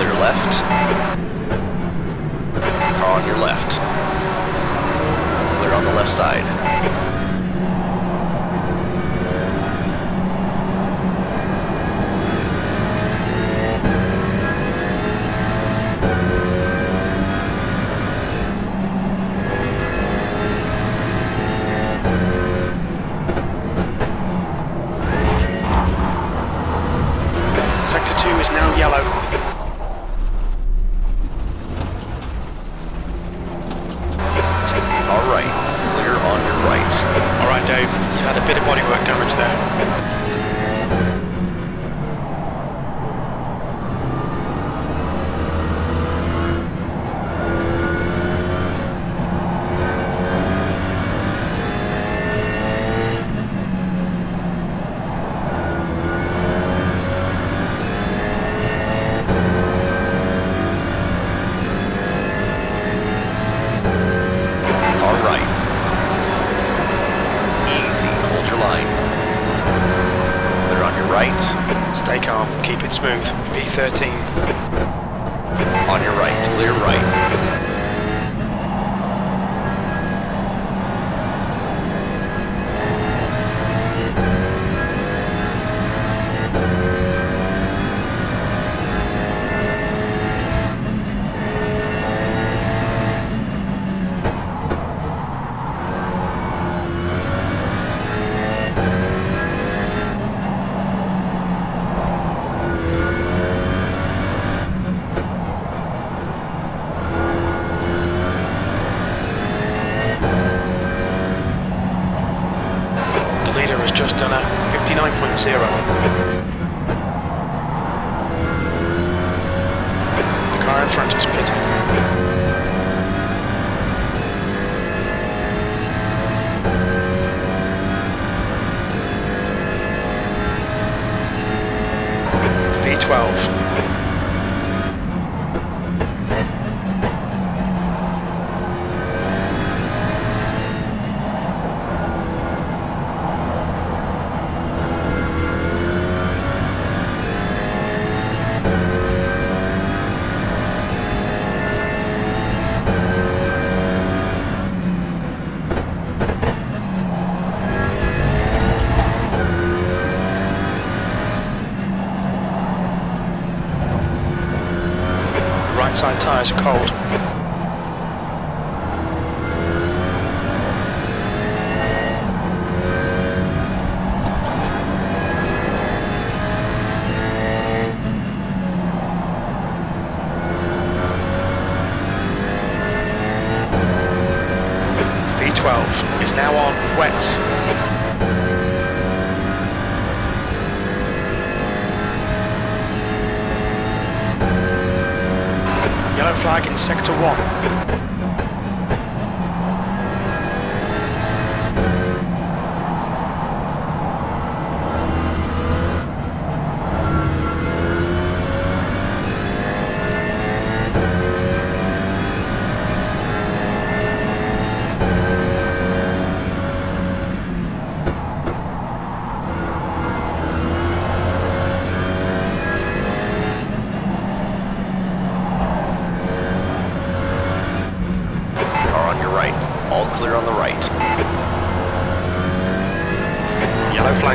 clear left. Car on your left. Clear on the left side. Side tyres are cold. V12 is now on wet. Flag in sector 1.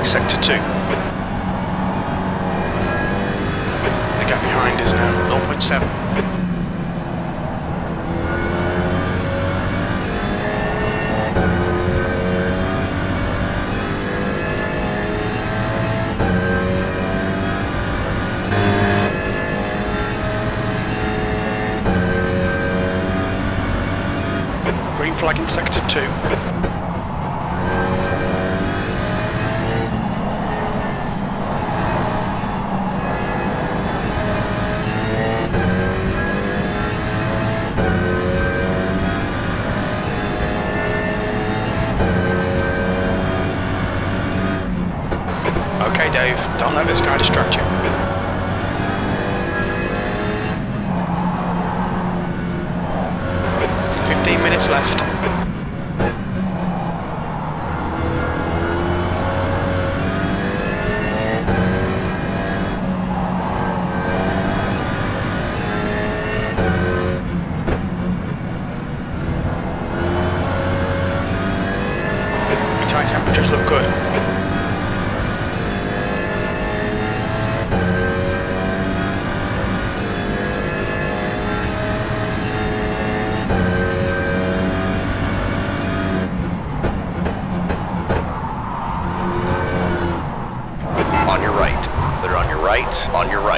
Sector 2. The gap behind is now 0.7. Green flag in sector 2.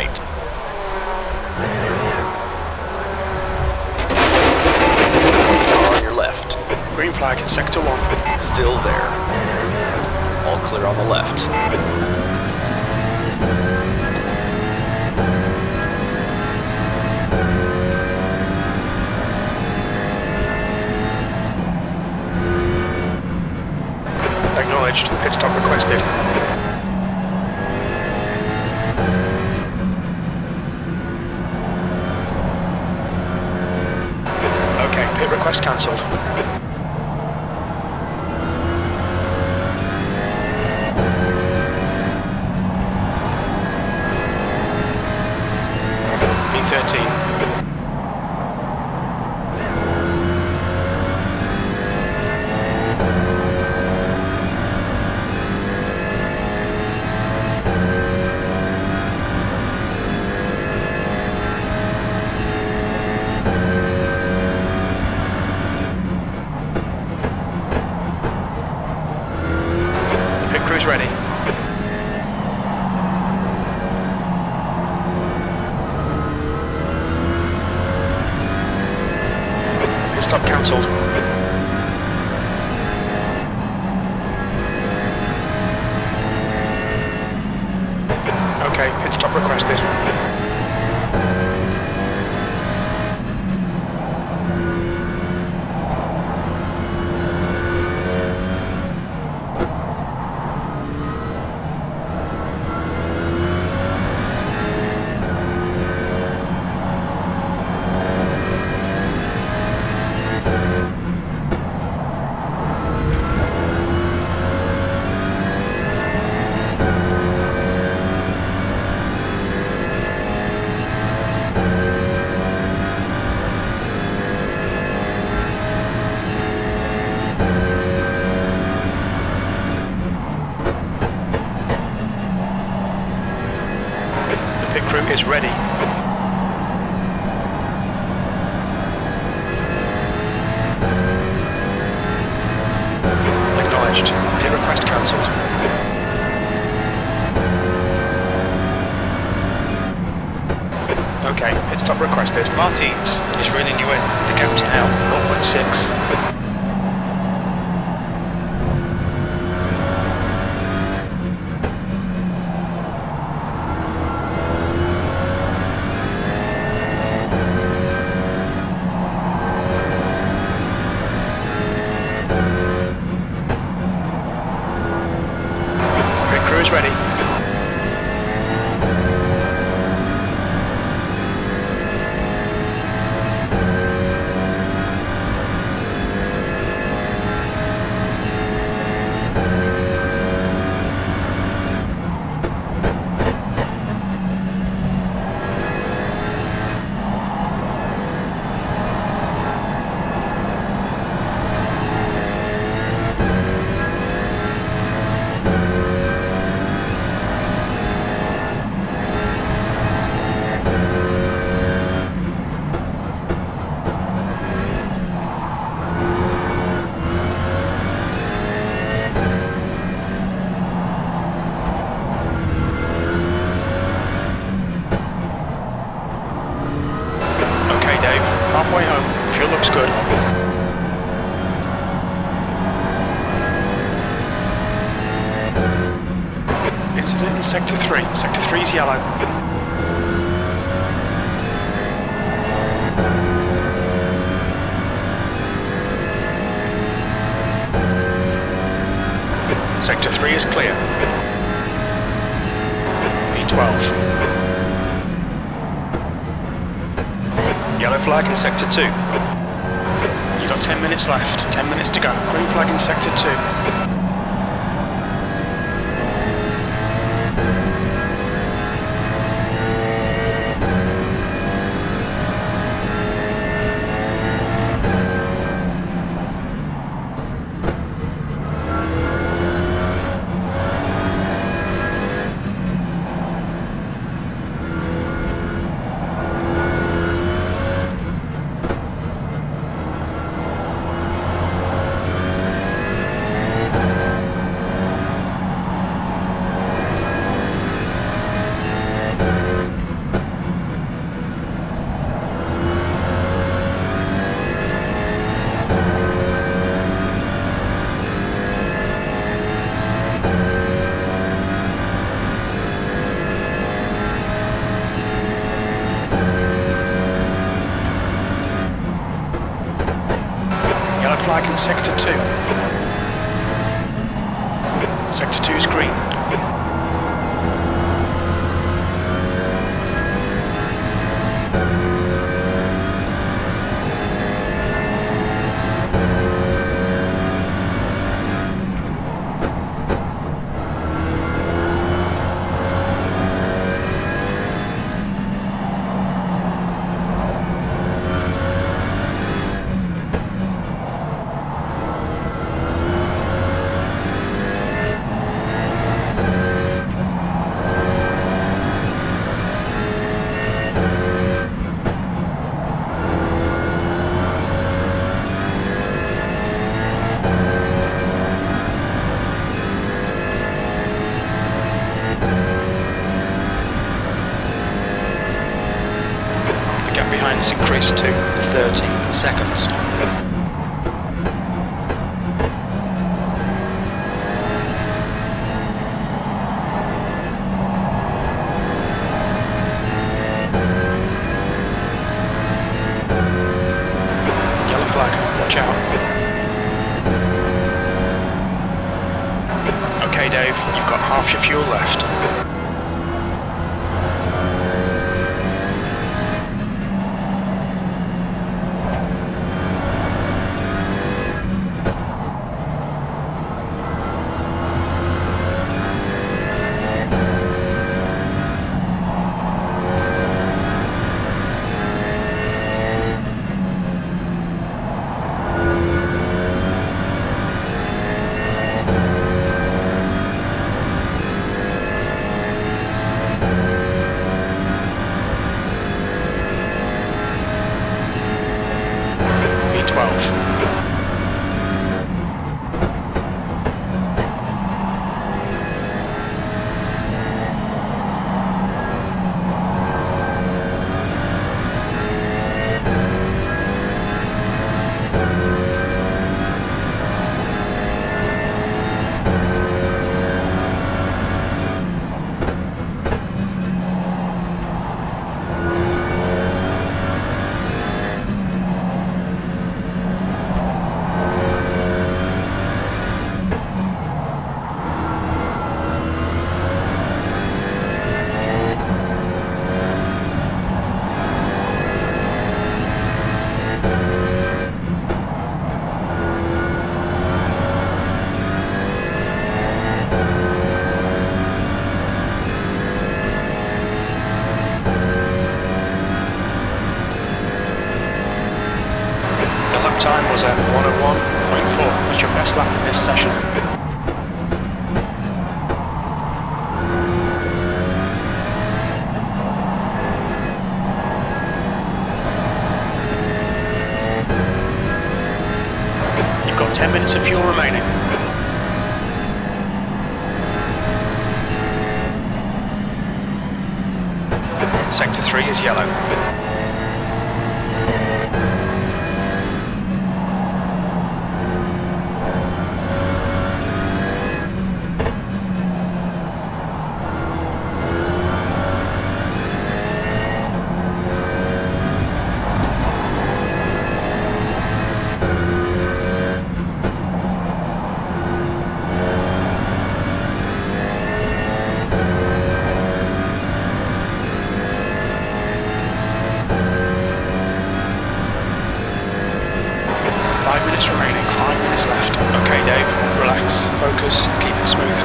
right. On your left. Green flag in sector 1. Still there. All clear on the left. Acknowledged. Pit stop requested. Okay, pit request cancelled. B13. Ready. Pit stop cancelled. Okay, pit stop requested. Crew is ready. Acknowledged. Pit request cancelled. Okay, pit stop requested. Martins is reeling you in. The gap's now 0.6. Ready. Halfway home, fuel looks good. Incident in sector 3. Sector 3 is yellow. Sector 3 is clear. B12. Yellow flag in sector 2. You've got 10 minutes left, 10 minutes to go. Green flag in sector 2. flag in Sector 2. Sector 2 is green. It's increased to 30 seconds. Yellow flag, watch out. Okay, Dave, you've got half your fuel left. Time was at 1:01.4. It's your best lap in this session. You've got 10 minutes of fuel remaining. Sector 3 is yellow. Remaining, 5 minutes left. Okay, Dave, relax, focus, keep it smooth.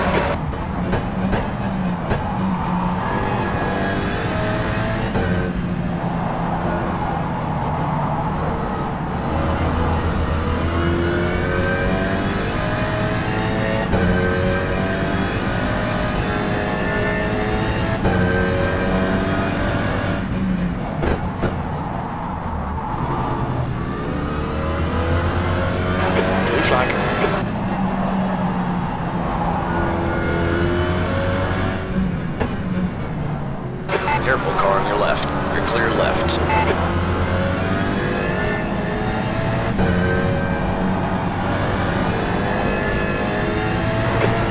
Careful, car on your left. You're clear left.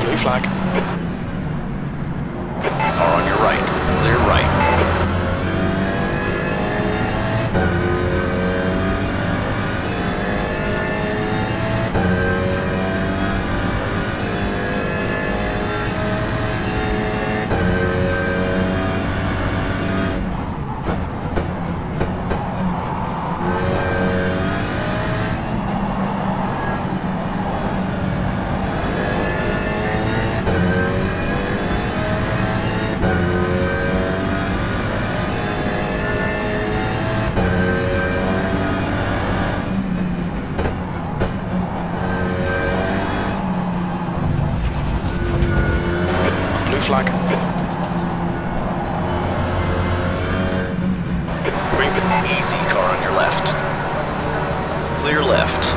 Blue flag. Car on your right. Clear right. Easy, car on your left. Clear left.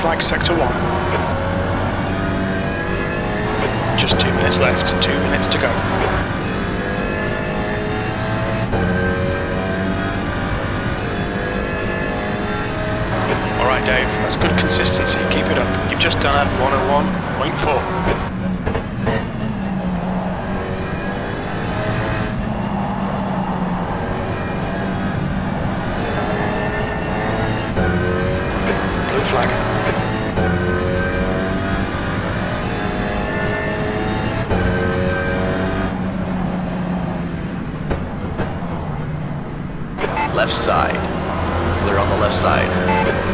Flag sector 1. Just 2 minutes left, 2 minutes to go. Alright Dave, that's good consistency, keep it up. You've just done 101.4. Left side. Clear on the left side.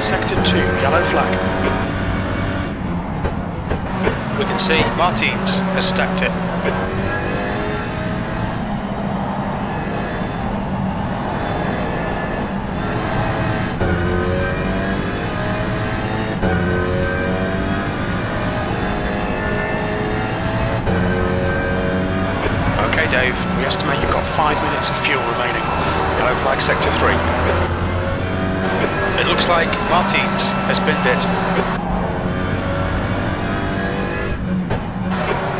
Sector 2, yellow flag. We can see Martins has stacked it. Okay Dave, we estimate you've got 5 minutes of fuel remaining. Yellow flag sector 3. It looks like Martins has been dead.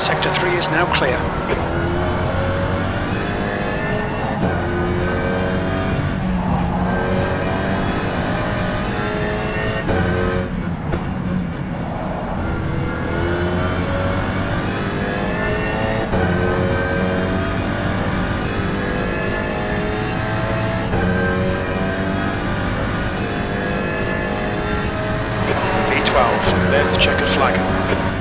Sector 3 is now clear. There's the checkered flag.